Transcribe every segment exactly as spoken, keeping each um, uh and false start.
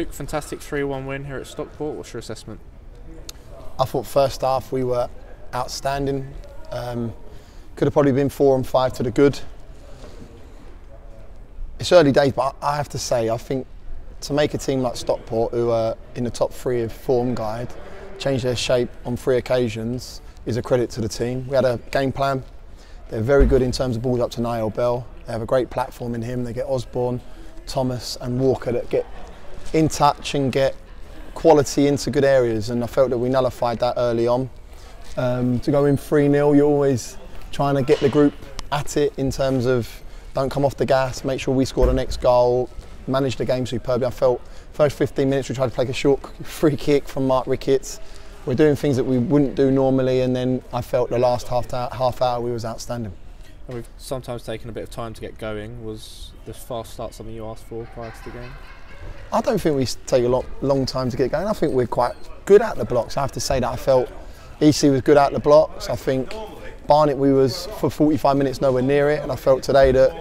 Luke, fantastic three one win here at Stockport. What's your assessment? I thought first half we were outstanding. Um, could have probably been four and five to the good. It's early days, but I have to say, I think to make a team like Stockport, who are in the top three of form guide, change their shape on three occasions is a credit to the team. We had a game plan. They're very good in terms of balls up to Niall Bell. They have a great platform in him. They get Osborne, Thomas and Walker that get in touch and get quality into good areas, and I felt that we nullified that early on. Um, to go in three nil, you're always trying to get the group at it in terms of don't come off the gas, make sure we score the next goal, manage the game superbly. I felt first fifteen minutes we tried to play a short free kick from Mark Ricketts. We're doing things that we wouldn't do normally, and then I felt the last half hour, half hour we was outstanding. And we've sometimes taken a bit of time to get going. Was this fast start something you asked for prior to the game? I don't think we take a lot, long time to get going. I think we're quite good at the blocks. I have to say that I felt E. C. was good at the blocks. I think Barnet, we was for forty-five minutes nowhere near it, and I felt today that,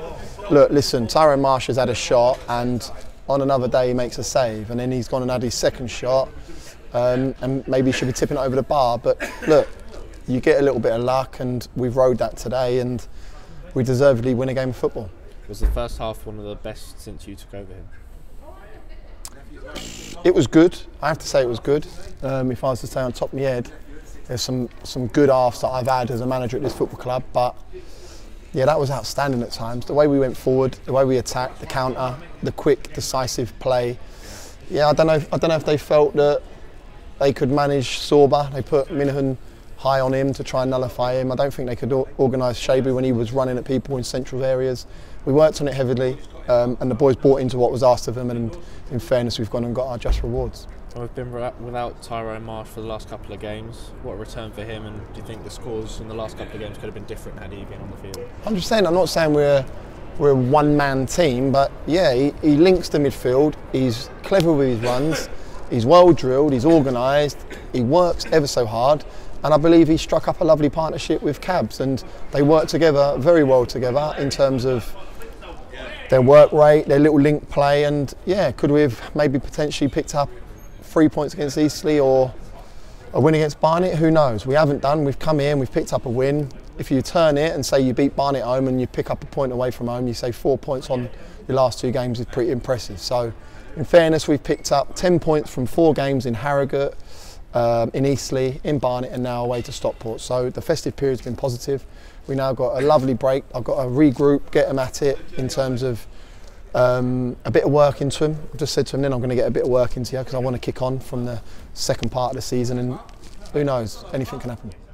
look, listen, Tyrone Marsh has had a shot and on another day he makes a save, and then he's gone and had his second shot, um, and maybe he should be tipping it over the bar, but look, you get a little bit of luck and we've rode that today and we deservedly win a game of football. Was the first half one of the best since you took over him? It was good, I have to say it was good. Um, if I was to say on top of my head, there's some, some good halves that I've had as a manager at this football club, but yeah, that was outstanding at times. The way we went forward, the way we attacked, the counter, the quick, decisive play. Yeah, I don't know if, I don't know if they felt that they could manage Sorba. They put Minahan high on him to try and nullify him. I don't think they could or organise Shabu when he was running at people in central areas. We worked on it heavily, um, and the boys bought into what was asked of them, and in fairness, we've gone and got our just rewards. We've been without Tyrone Marsh for the last couple of games. What a return for him, and do you think the scores in the last couple of games could have been different had he been on the field? I'm just saying, I'm not saying we're, we're a one-man team, but yeah, he, he links the midfield, he's clever with his runs, he's well-drilled, he's organised, he works ever so hard, and I believe he struck up a lovely partnership with Cabs, and they work together very well together in terms of their work rate, their little link play, and yeah, could we have maybe potentially picked up three points against Eastleigh or a win against Barnet? Who knows? We haven't done. We've come here and we've picked up a win. If you turn it and say you beat Barnet home and you pick up a point away from home, you say four points on your last two games is pretty impressive. So in fairness, we've picked up ten points from four games in Harrogate, um, in Eastleigh, in Barnet, and now away to Stockport. So the festive period's been positive. We now got a lovely break. I've got to regroup, get them at it in terms of Um, a bit of work into him. I've just said to him, then I'm going to get a bit of work into you because I want to kick on from the second part of the season, and who knows, anything can happen.